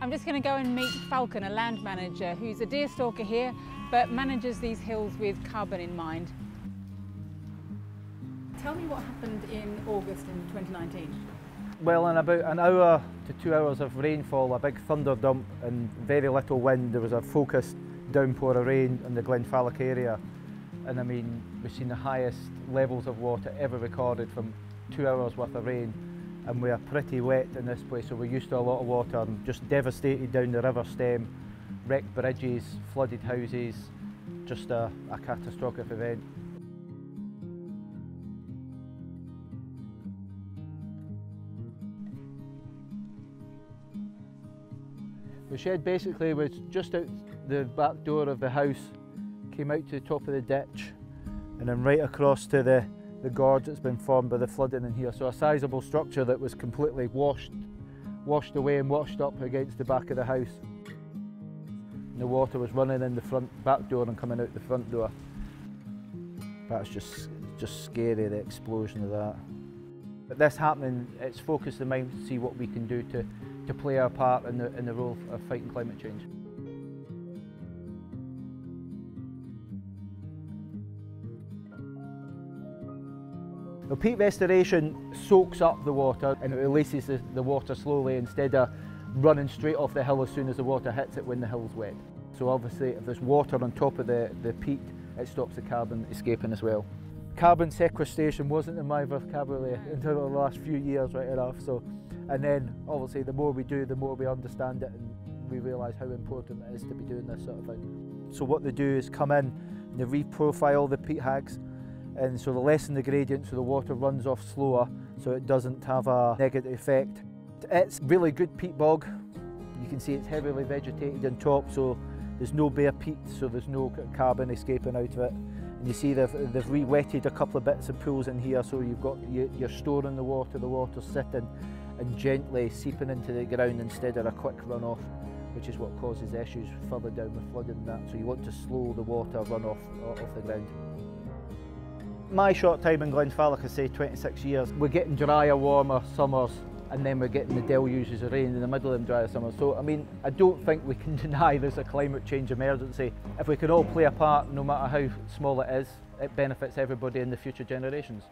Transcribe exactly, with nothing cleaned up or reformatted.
I'm just going to go and meet Falcon, a land manager who's a deer stalker here but manages these hills with carbon in mind. Tell me what happened in August in twenty nineteen. Well, in about an hour to two hours of rainfall, a big thunder dump and very little wind, there was a focused downpour of rain in the Glen Falloch area. And I mean, we've seen the highest levels of water ever recorded from two hours worth of rain. And we are pretty wet in this place, so we're used to a lot of water and just devastated down the river stem, wrecked bridges, flooded houses, just a, a catastrophic event. The shed basically was just out the back door of the house, came out to the top of the ditch and then right across to the, the gorge that's been formed by the flooding in here. So a sizeable structure that was completely washed, washed away and washed up against the back of the house. And the water was running in the front back door and coming out the front door. That's just, just scary, the explosion of that. But this happening, it's focused the mind to see what we can do to, to play our part in the, in the role of fighting climate change. Now, peat restoration soaks up the water and it releases the, the water slowly instead of running straight off the hill as soon as the water hits it when the hill's wet. So obviously if there's water on top of the, the peat, it stops the carbon escaping as well. Carbon sequestration wasn't in my vocabulary until the last few years, right enough. So, and then obviously the more we do, the more we understand it and we realise how important it is to be doing this sort of thing. So what they do is come in and they reprofile the peat hags, and so they lessen the gradient so the water runs off slower so it doesn't have a negative effect. It's really good peat bog. You can see it's heavily vegetated on top, so there's no bare peat, so there's no carbon escaping out of it. And you see they've, they've re-wetted a couple of bits of pools in here, so you've got, you, you're storing the water, the water's sitting and gently seeping into the ground instead of a quick runoff, which is what causes issues further down with flooding and that. So you want to slow the water runoff off the ground. My short time in Glen Falloch, I say twenty-six years, we're getting drier, warmer summers, and then we're getting the deluges of rain in the middle of them drier summers. So, I mean, I don't think we can deny there's a climate change emergency. If we could all play a part, no matter how small it is, it benefits everybody in the future generations.